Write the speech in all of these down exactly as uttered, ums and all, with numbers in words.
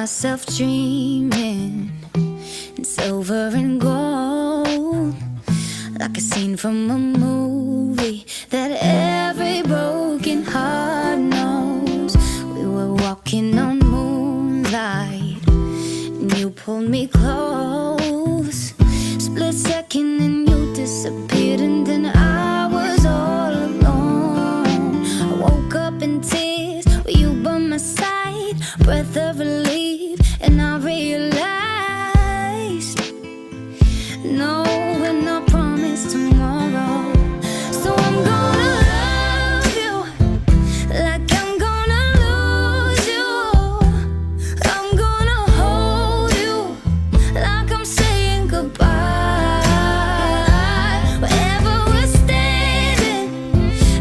myself dreaming in silver and gold, like a scene from a movie that every broken heart knows. We were walking on moonlight and you pulled me close. Split second and you disappeared, and then I was all alone. I woke up in tears with you by my side, breath of relief, and I realized no, and no promise tomorrow. So I'm gonna love you like I'm gonna lose you. I'm gonna hold you like I'm saying goodbye. Wherever we're standing,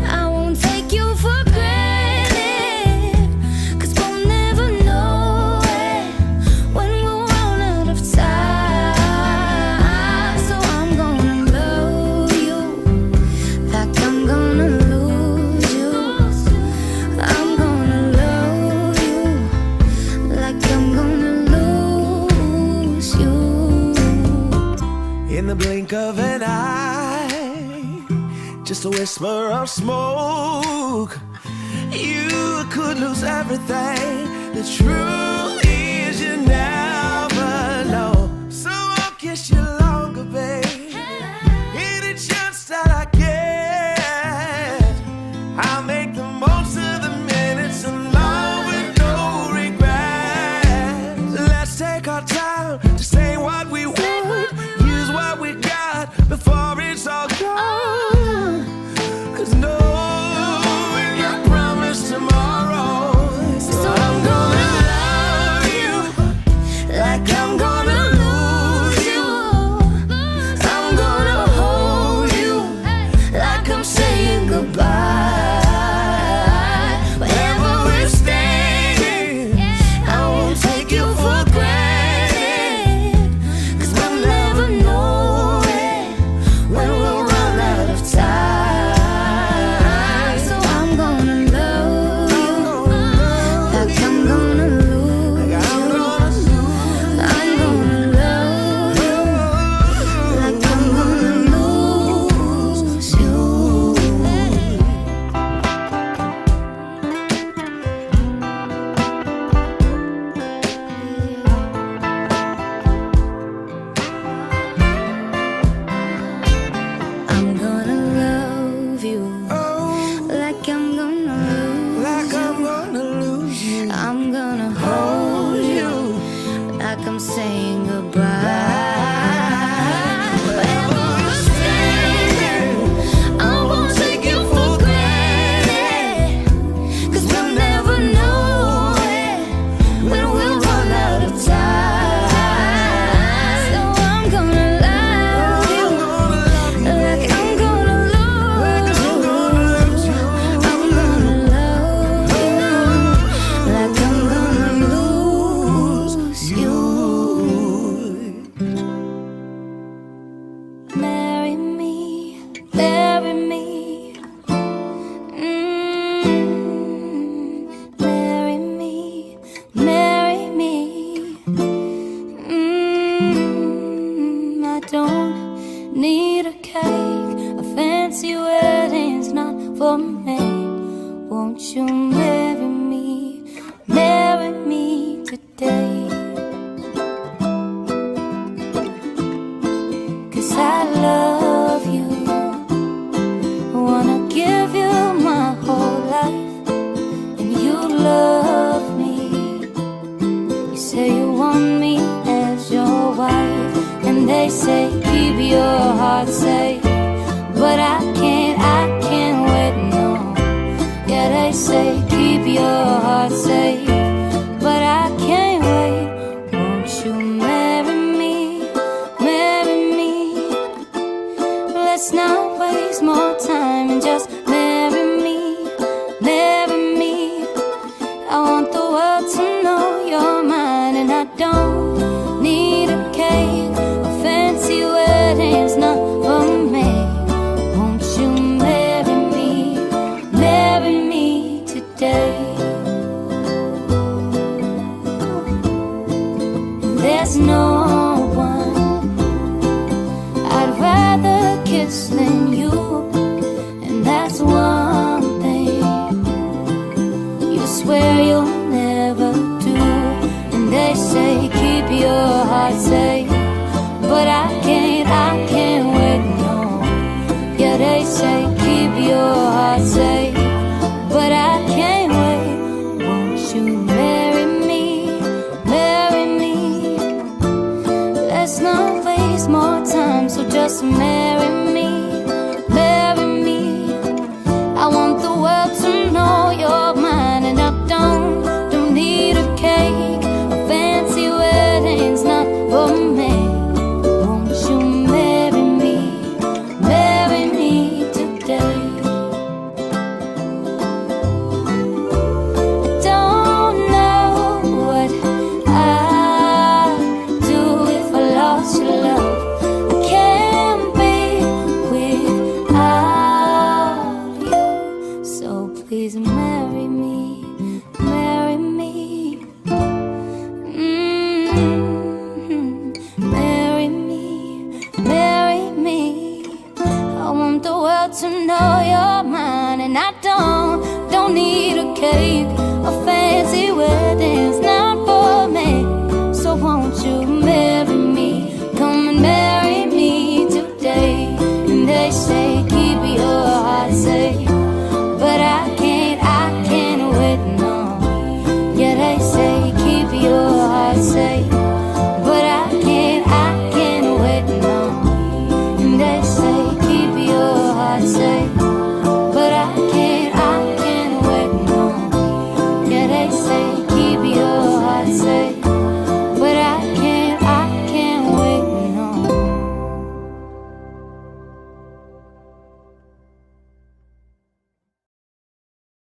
I won't take you for granted, 'cause we'll never know it when we're run out of time. So I'm gonna love you like I'm gonna lose you. I'm gonna love you like I'm gonna lose you. In the blink of an eye, just a whisper of smoke, you could lose everything. The truth is you never know. So I'll kiss you longer, babe. Any chance that I get, I'll make the most of the minutes alone with no regrets. Let's take our time to say what we want, use what we got before it's all gone. 'Cause no, we got promise tomorrow. So I'm gonna love you like I'm gonna lose you. I'm gonna hold you like I'm saying goodbye. Wherever we're standing, I won't take you for granted, 'cause we'll never know it when we'll run out of time. So I'm gonna love you like I'm gonna lose you. I'm gonna love you like I'm gonna lose you. I'm gonna love you Oh, like I'm gonna lose like you. I'm gonna lose you. I'm gonna hold you like I'm saying goodbye. Wherever we're standing, I won't take you for granted, 'cause we'll never know it when we'll run out of time. So I'm gonna love you like I'm gonna lose you. I'm gonna love you like I'm gonna lose you. Marry me, bury me. Mm. Marry me, marry me. Mm. I don't need a cake. A fancy wedding's not for me. Won't you marry me, marry me today? 'Cause I love you. I wanna give you my whole life, and you love me. You say you want me as your wife, and they say keep your heart safe, but I can't, I can't wait, no. Yeah, they say keep your heart safe, but I can't wait. Won't you marry me, marry me? Let's not waste more time and just marry me, marry me. I want the world to know you're mine, and I don't need a cake. A fancy wedding's not for me. Won't you marry me, marry me today? rather kiss than you, and that's one thing you swear you'll never do. And they say keep your heart safe, but I can't, I can't wait, no. Yeah, they say keep your heart safe, but I can't wait. Won't you marry me, marry me? Let's not waste more time, so just marry me, marry me. I want the world to know you're mine, and I don't, don't need a cake. A fancy wedding's not for me. Won't you marry me, marry me today? I don't know what I'd do if I lost your love. Please marry me, marry me, mm-hmm. Marry me, marry me. I want the world to know you're mine, and I don't, don't need a cake. A fancy wedding's not for me. So won't you marry me, come and marry me today. And they say